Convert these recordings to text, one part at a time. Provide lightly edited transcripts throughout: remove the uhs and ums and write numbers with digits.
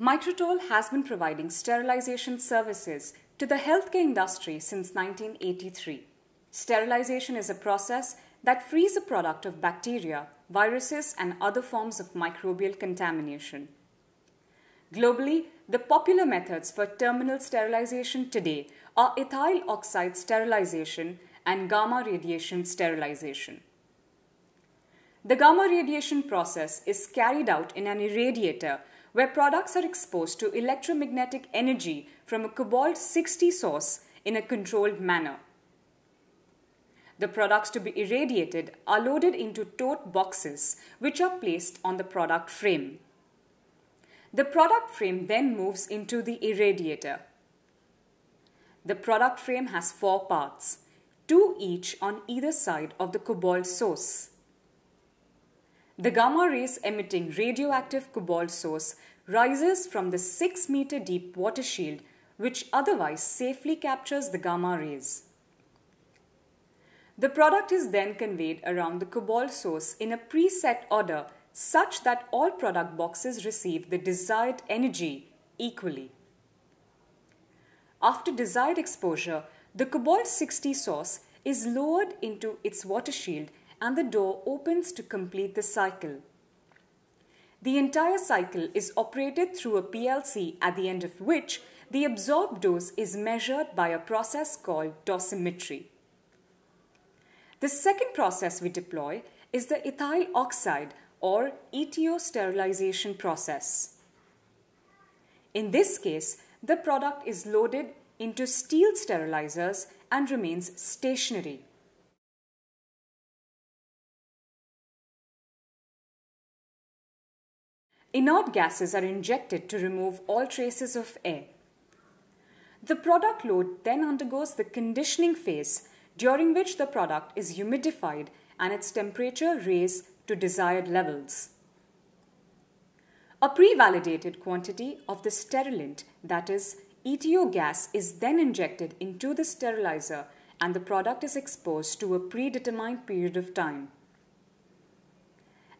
Microtrol has been providing sterilization services to the healthcare industry since 1983. Sterilization is a process that frees a product of bacteria, viruses, and other forms of microbial contamination. Globally, the popular methods for terminal sterilization today are ethyl oxide sterilization and gamma radiation sterilization. The gamma radiation process is carried out in an irradiator where products are exposed to electromagnetic energy from a cobalt-60 source in a controlled manner. The products to be irradiated are loaded into tote boxes which are placed on the product frame. The product frame then moves into the irradiator. The product frame has 4 parts, 2 each on either side of the cobalt source. The gamma rays emitting radioactive cobalt source rises from the 6-meter deep water shield which otherwise safely captures the gamma rays. The product is then conveyed around the cobalt source in a preset order such that all product boxes receive the desired energy equally. After desired exposure, the cobalt-60 source is lowered into its water shield and the door opens to complete the cycle. The entire cycle is operated through a PLC, at the end of which the absorbed dose is measured by a process called dosimetry. The second process we deploy is the ethyl oxide or ETO sterilization process. In this case, the product is loaded into steel sterilizers and remains stationary. Inert gases are injected to remove all traces of air. The product load then undergoes the conditioning phase, during which the product is humidified and its temperature raised to desired levels. A pre-validated quantity of the sterilant, that is, ETO gas, is then injected into the sterilizer and the product is exposed to a predetermined period of time.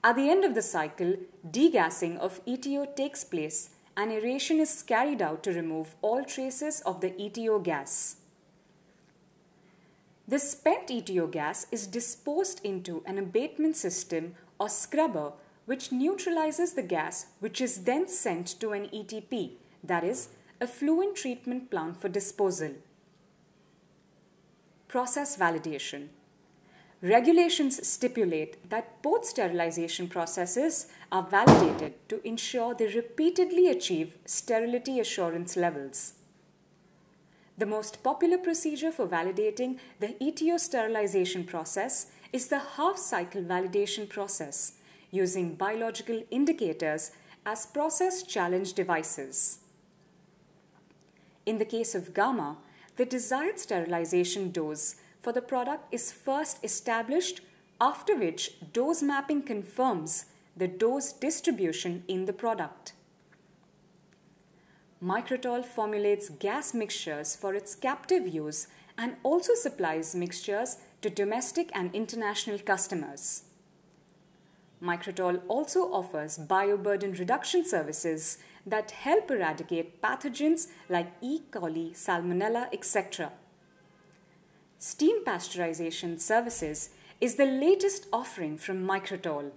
At the end of the cycle, degassing of ETO takes place and aeration is carried out to remove all traces of the ETO gas. The spent ETO gas is disposed into an abatement system or scrubber which neutralizes the gas, which is then sent to an ETP, that is, effluent treatment plant, for disposal. Process validation. Regulations stipulate that both sterilization processes are validated to ensure they repeatedly achieve sterility assurance levels. The most popular procedure for validating the ETO sterilization process is the half-cycle validation process, using biological indicators as process challenge devices. In the case of gamma, the desired sterilization dose for the product is first established, after which dose mapping confirms the dose distribution in the product. Microtrol formulates gas mixtures for its captive use and also supplies mixtures to domestic and international customers. Microtrol also offers bioburden reduction services that help eradicate pathogens like E. coli, Salmonella, etc. Steam pasteurization services is the latest offering from Microtrol.